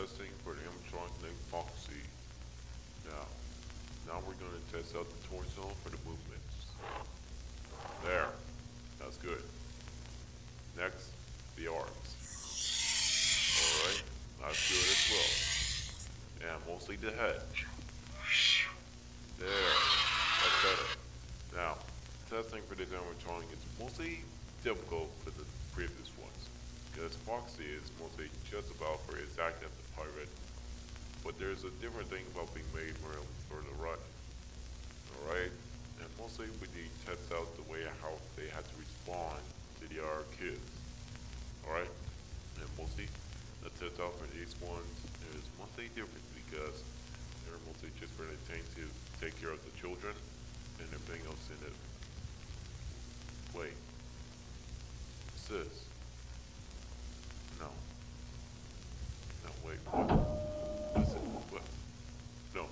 testing for the animatronic named Foxy. Now we're going to test out the torso for the movements. There. That's good. Next, the arms. Alright, that's good as well. And mostly the head. There. That's better. Now, testing for this animatronic is mostly difficult for the previous ones, because Foxy is mostly just about for his act as a pirate, but there's a different thing about being made for the run. Alright? And mostly we need to test out the way how they had to respond to the other kids. Alright? And mostly the test out for these ones is mostly different because they're mostly just for the thing to take care of the children and everything else in it. Wait. What's this? No. No, wait, what? What's it? What? No!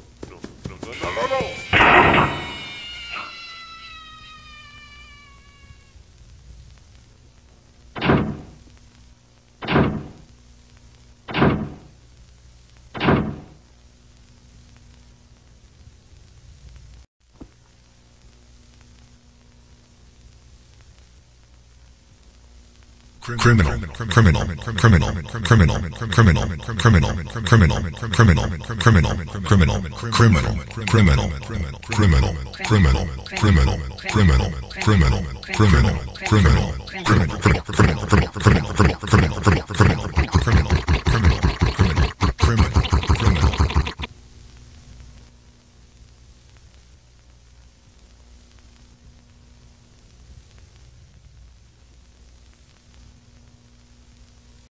Criminal.